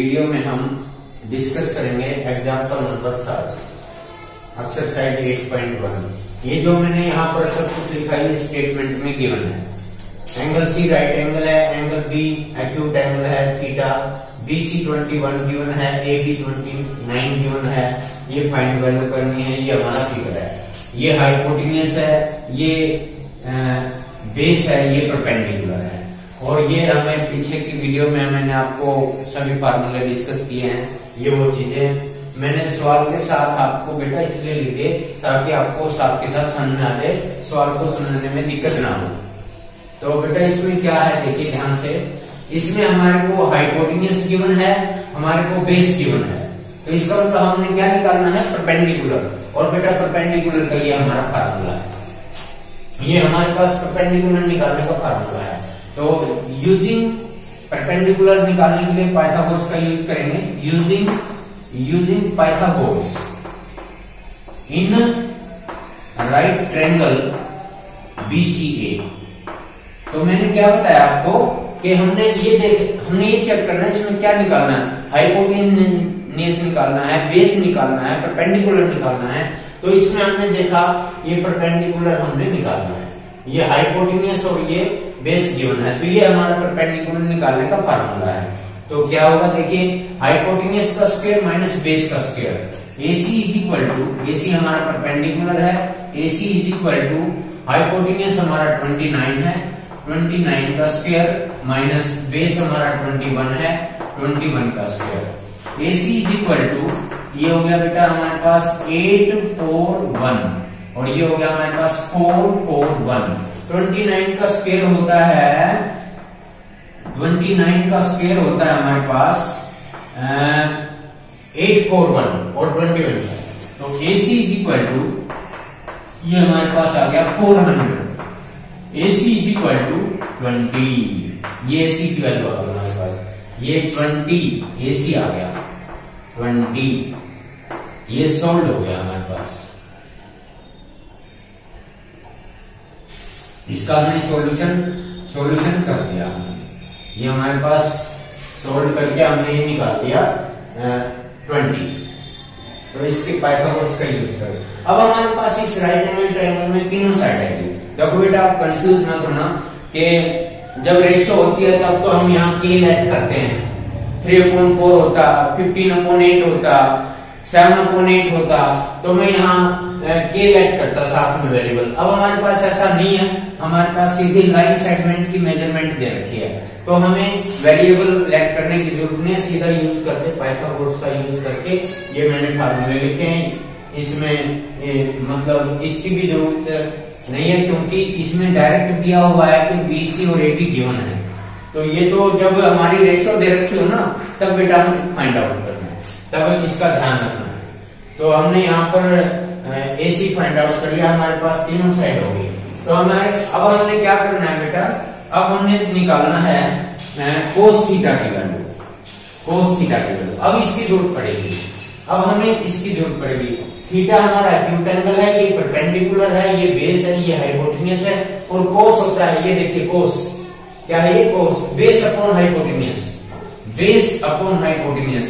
Video में हम discuss करेंगे एग्जाम्पल नंबर 7 एक्सरसाइज 8.1। ये जो मैंने यहाँ पर सब कुछ लिखा है स्टेटमेंट में गिवन है। एंगल सी राइट एंगल है, एंगल बी एक्यूट एंगल है थीटा, बीसी 21 गिवन है, एबी 29 गिवन है। ये फाइंड वैल्यू करनी है, ये हमारा फिगर है, ये हाइपोटेन्यूस है, ये बेस है, ये परपेंडिकुलर है। और ये हमें पीछे की वीडियो में मैंने आपको सभी फार्मूले डिस्कस किए हैं। ये वो चीजें मैंने सवाल के साथ आपको बेटा इसलिए लिखे ताकि आपको साथ के साथ समझ आ जाए, सवाल को समझने में दिक्कत ना हो। तो बेटा इसमें क्या है देखिए ध्यान से, इसमें हमारे को हाइपोटेन्यूस गिवन है, हमारे को बेस गिवन है, तो इसका मतलब तो हमने क्या निकालना है परपेंडिकुलर। और बेटा परपेंडिकुलर का ये हमारा फार्मूला है, ये हमारे पास परपेंडिकुलर निकालने का फार्मूला है। तो यूजिंग परपेंडिकुलर निकालने के लिए पाइथागोरस का यूज करेंगे, using Pythagoras in right triangle BCA। तो मैंने क्या बताया आपको कि हमने ये चेक करना है इसमें क्या निकालना है, हाइपोटेन्यूस निकालना है, बेस निकालना है, परपेंडिकुलर निकालना है। तो इसमें हमने देखा ये परपेंडिकुलर हमने निकालना है, ये हाइपोटेन्यूस और ये बेस गिवन है। तो ये हमारा परपेंडिकुलर निकालने का फार्मूला है। तो क्या होगा देखिए, हाइपोटेन्यूस का स्क्वायर माइनस बेस का square, AC is equal to, AC हमारा परपेंडिकुलर है, AC is equal to hypotenuse हमारा 29 है, 29 का स्क्वायर माइनस बेस हमारा 21 है, 21 का square. AC is equal to ये हो गया बेटा हमारे पास 841 और ये हो गया हमारे पास 441। 29 का स्क्वायर होता है, 29 का स्क्वायर होता है हमारे पास 841 और 21। तो AC इज इक्वल टू ये हमारे पास आ गया 400, AC इज इक्वल टू 20। ये AC की वैल्यू आ गई हमारे पास, ये 20 AC आ गया 20। ये सॉल्व हो गया हमारे पास, इसका हमने सॉल्यूशन कर दिया। ये हमारे पास सोल्व करके हमने ये निकाल दिया 20। तो इसके पाइथागोरस का यूज करें। अब हमारे पास इस राइट एंगल ट्रायंगल में तीनों साइड है। देखो बेटा आप कंफ्यूज ना करना कि जब रेशियो होती है तब तो हम यहाँ के ऐड करते हैं, 3/4 होता, 15/8 होता, 7/8 होता, तो मैं यहाँ के ऐड करता साथ में वेरिएबल। अब हमारे पास ऐसा नहीं है, हमारे पास सीधी लाइन सेगमेंट की मेजरमेंट दे रखी है, तो हमें वेरिएबल ऐड करने की जरूरत नहीं है। सीधा यूज करके पाइथागोरस का यूज करके ये मैंने फार्मूले लिखे हैं। इसमें मतलब इसकी भी जरूरत नहीं है क्योंकि इसमें डायरेक्ट दिया हुआ है कि BC और AB गिवन है। तो ये तो जब हमारी रेशियो दे रखी हो ना तब बेटा हम फाइंड आउट करना है, तब इसका ध्यान रखना है। तो हमने यहाँ पर AC फाइंड आउट कर लिया, हमारे पास तीनों साइड होगी। तो अब हमने क्या करना है बेटा, अब हमने निकालना है कोस थीटा की वैल्यू, अब इसकी जरूरत पड़ेगी, थीटा हमारा एक्यूट एंगल है, ये परपेंडिकुलर है, ये बेस है, ये हाइपोटेन्यूस है, और कोस होता है ये देखिए कोस क्या है, ये cos base upon hypotenuse, 21 upon 29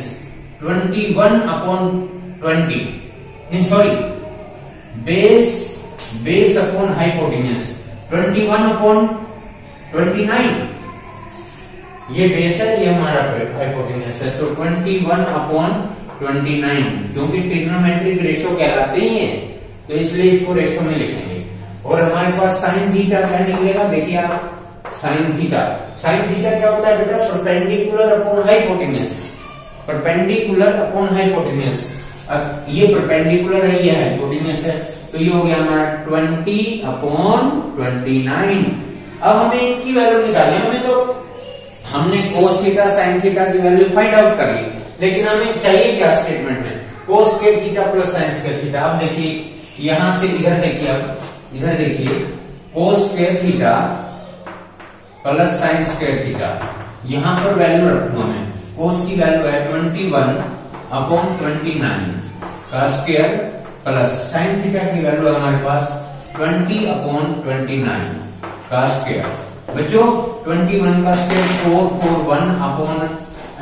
ये बेस है, ये हमारा हाइपोटेन्यूस है। तो 21 अपॉन 29 क्योंकि ट्रिग्नोमेट्रिक रेशो कहलाते ही है तो इसलिए इसको रेशो में लिखेंगे। और हमारे पास साइन थीटा क्या निकलेगा देखिए आप, साइन थीटा क्या होता है बेटा, परपेंडिकुलर अपॉन हाइपोटेन्यूस, अब ये परपेंडिकुलर है, ये हाइपोटेन्यूस है। तो ये हो गया हमारा 20 अपॉन 29। अब हमें इनकी वैल्यू निकालनी है, हमें तो हमने कोस थीटा साइन थीटा की वैल्यू फाइंड आउट कर ली, लेकिन हमें चाहिए क्या स्टेटमेंट में, कोस के थीटा प्लस साइन के थीटा। आप देखिए यहां से इधर देखिए, आप इधर देखिए, कोस के थीटा प्लस साइन के थीटा, यहां पर वैल्यू रखूंगा मैं, कोस की वैल्यू है 21 अपॉन 29 का स्क्वायर प्लस साइन थीटा की वैल्यू हमारे पास 20 अपॉन 29 का स्क्वायर। बच्चों 21 का स्क्वायर 441 अपॉन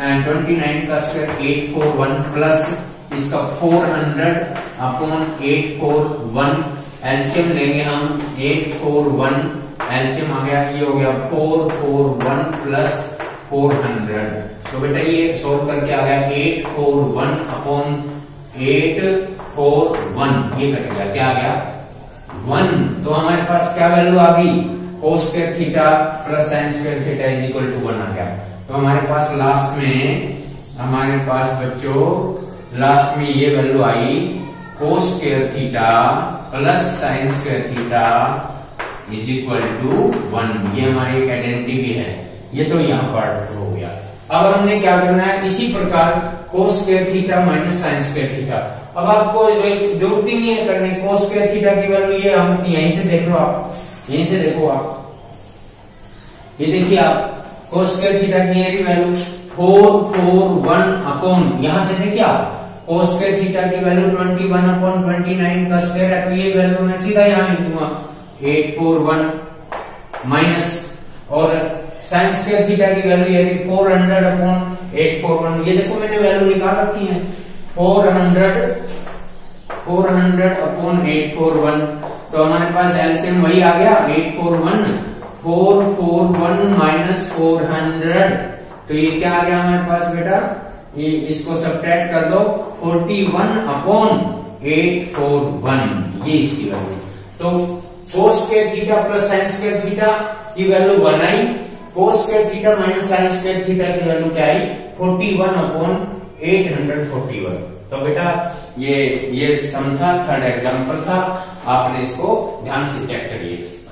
एंड 29 का स्क्वायर 841 प्लस इसका 400 अपॉन 841 एलसीएम लेंगे हम 841 एलसीएम आ गया ये हो गया 441 प्लस 400। तो बेटा ये सोल्व करके आ गया 841 अपॉन 841 ये कट गया क्या आ गया 1। तो हमारे पास क्या वैल्यू आ गई cos square theta plus sin square theta is equal to 1 आ गया। तो हमारे पास लास्ट में बच्चों लास्ट में ये वैल्यू आई cos square theta plus sin square theta is equal to 1। ये हमारी एक आइडेंटिटी भी है ये तो यहाँ पर हो गया। अब हमने क्या करना है इसी प्रकार cos square theta minus sin square theta। अब आपको जरूरत ही नहीं है करने cos square theta की वैल्यू ये हम यहीं से देख लो आप यहीं से देखो आप ये देखिए आप cos square theta की ये वैल्यू 441 अपॉन यहां से देखिए आप cos square theta की वैल्यू 21 अपॉन 29 का स्क्वायर है तो ये वैल्यू मैं सीधा यहां लिख दूंगा 841 माइनस और sin square theta की वैल्यू ये 400 अपॉन 841 ये देखो मैंने वैल्यू निकाल रखी है 400 अपॉन 841। तो हमारे पास एलसीएम वही आ गया 841 माइनस 400। तो ये क्या आ गया हमारे पास बेटा ये इसको सब्ट्रैक्ट कर दो 41 अपॉन 841 ये इसकी वैल्यू। तो cos square theta plus sin square theta की वैल्यू बनाई cos square theta minus sin square theta की वैल्यू क्या आई 41 अपॉन 841। तो बेटा ये सम था थर्ड एग्जाम्पल था आपने इसको ध्यान से चेक करिए।